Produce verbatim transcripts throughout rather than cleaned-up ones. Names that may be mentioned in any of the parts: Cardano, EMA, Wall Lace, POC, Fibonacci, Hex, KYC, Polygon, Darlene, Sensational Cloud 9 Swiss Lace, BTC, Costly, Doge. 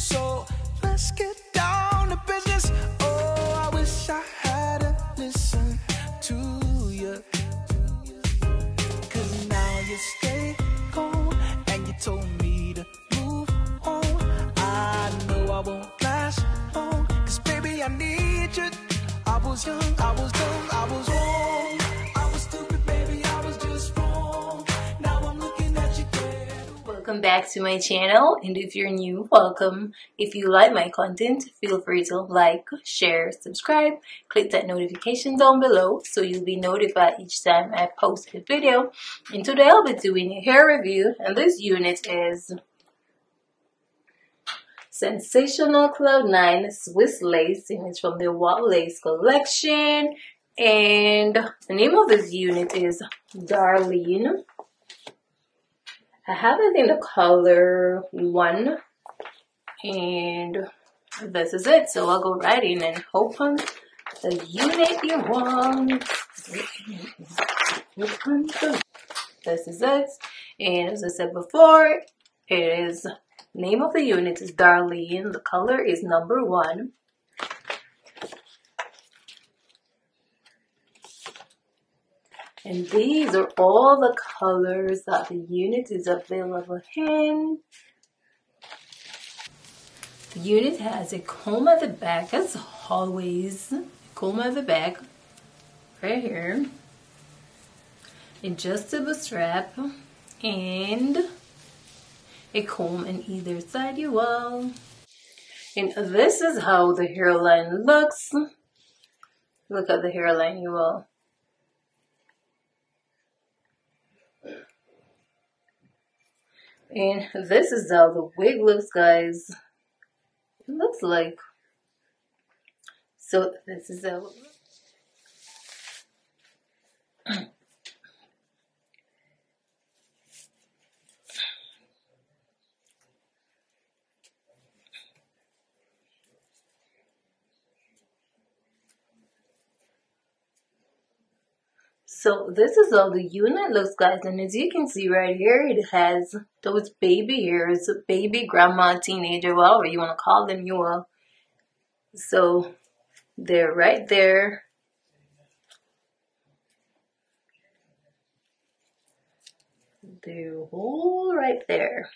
so let's get down to business. Oh, I wish I hadn't listened to you, 'cause now you stay cold and you told me to move on. I know I won't last long, 'cause baby I need you. I was young, I was dumb, I was wrong. Welcome back to my channel, and if you're new, welcome. If you like my content, feel free to like, share, subscribe, click that notification down below so you'll be notified each time I post a video. And today I'll be doing a hair review, and this unit is Sensational Cloud nine Swiss Lace, and it's from the Wall Lace collection. And the name of this unit is Darlene. I have it in the color one, and this is it. So I'll go right in and open the unit you want. This is it. And as I said before, it is, name of the unit is Darlene. The color is number one. And these are all the colors that the unit is available in. The unit has a comb at the back, as always. A comb at the back, right here. Adjustable strap, and a comb on either side you will. And this is how the hairline looks. Look at the hairline you will. And this is how the wig looks, guys. It looks like. So this is how. So this is how the unit looks, guys, and as you can see right here, it has those baby hairs, baby, grandma, teenager, whatever you want to call them, you will. So they're right there. They're all right there.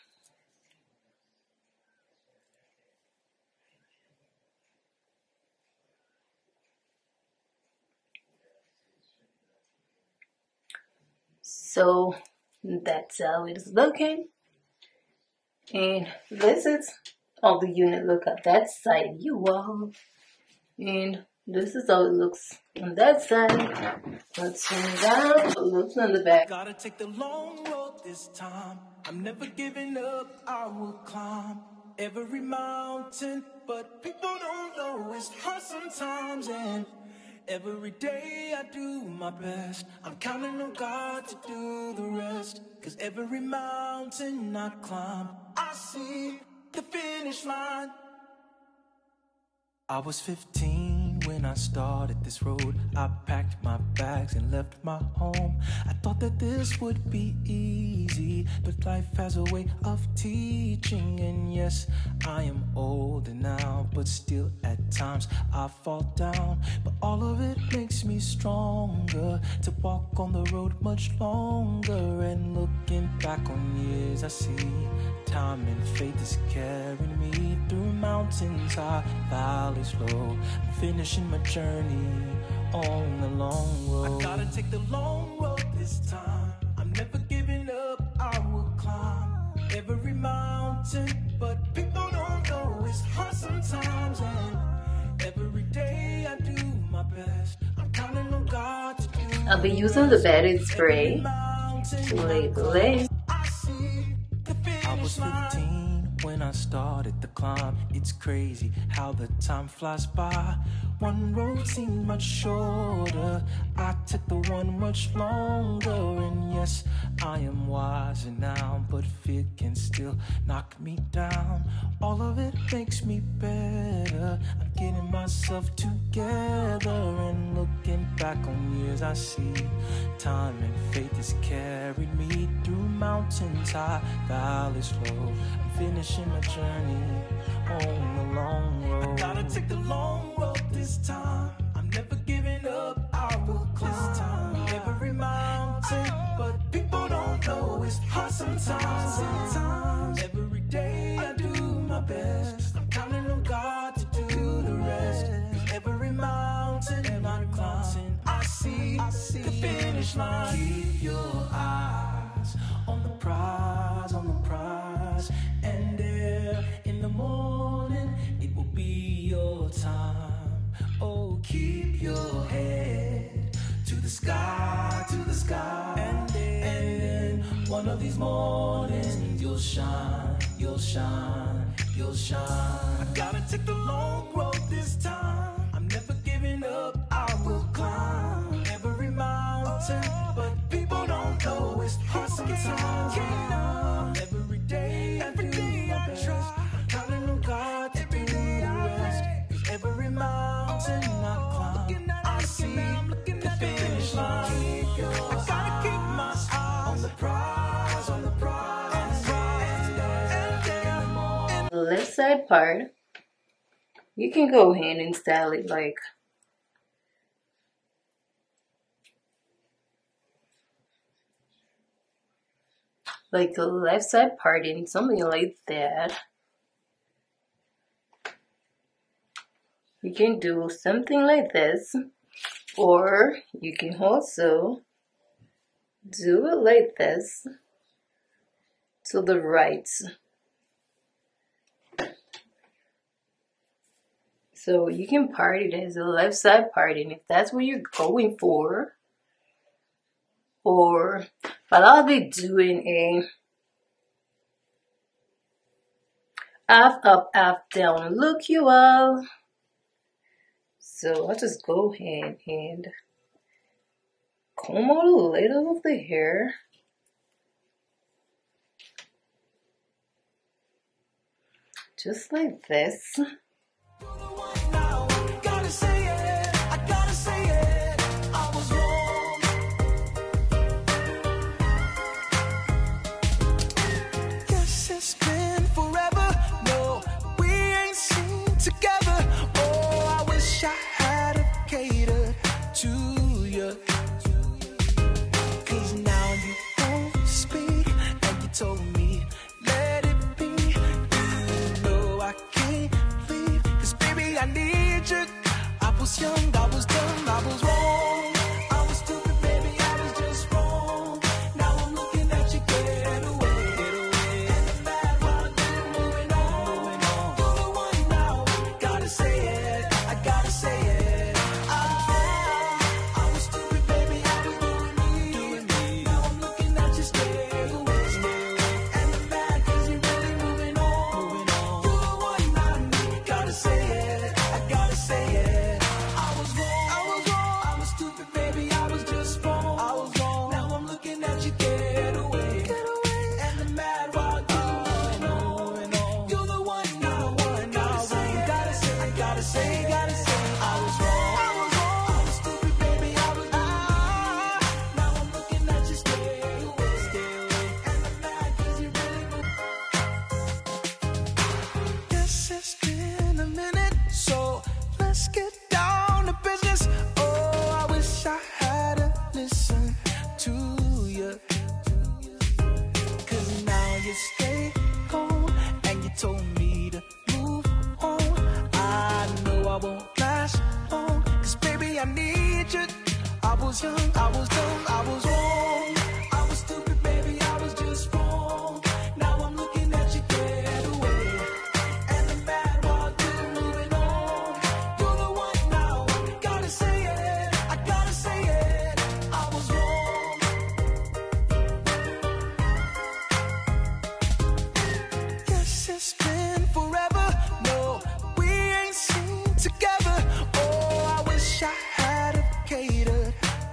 So that's how it is looking, and this is how the unit look at that side you all, and this is how it looks on that side. Let's turn down. It looks on the back. Gotta take the long road this time. I'm never giving up. I will climb every mountain, but people don't know it's hard sometimes, and every day I do my best. I'm counting on God to do the rest, 'cause every mountain I climb, I see the finish line. I was fifteen when I started this road. I packed my bags and left my home. I thought that this would be easy, but life has a way of teaching. And yes, I am older now, but still at times I fall down. But all of it makes me stronger to walk on the road much longer. And looking back on years, I see time and faith is carrying me through mountains high, valleys low. I'm finishing my journey on the long road. I gotta take the long road this time. I'm never giving up. I will climb every mountain, but people don't know it's hard sometimes. And every day I do my best. I'm counting on God to do. I'll be using the bedded spray to lay the lace. I was fifteen when I started the climb. It's crazy how the time flies by. One road seemed much shorter. I took the one much longer. And yes, I am wiser now, but fear can still knock me down. All all of it makes me better. I'm getting myself together and looking back on years I see. Time and faith has carried me through mountains high, valleys low. I'm finishing my journey on the long road. I gotta take the long road this time. I'm never giving up, I will climb every mountain. But people don't know it's hard sometimes. Sometimes every day I do my best. I'm counting on God to do the rest. Every mountain and I climb, I see the finish line. Keep your eyes on the prize, on the prize. And there in the morning it will be your time. Oh, keep your head to the sky, to the sky. And then, and then one of these mornings you'll shine, you'll shine, you'll shine. I gotta take the long road this time. I'm never giving up, I will climb every mountain. But people don't know it's hard sometimes. I'm every day, every day I try. I'm counting on God to do the rest. Every mountain I climb, I see the finish line. I gotta keep my eyes on the prize, on the prize. The left side part, you can go ahead and style it like like the left side parting, something like that. You can do something like this, or you can also do it like this to the right. So you can part it as a left side parting if that's what you're going for. Or, but I'll be doing a up, up, up, down look, you all. So I'll just go ahead and comb out a little of the hair. Just like this.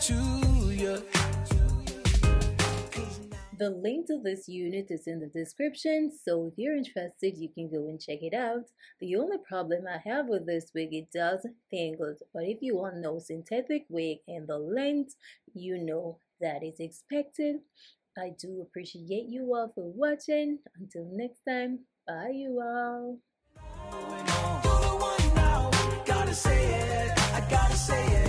To you, The link to this unit is in the description, so if you're interested, you can go and check it out. The only problem I have with this wig, it does tangle, but if you want no synthetic wig and the length, you know that is expected. I do appreciate you all for watching. Until next time, bye you all.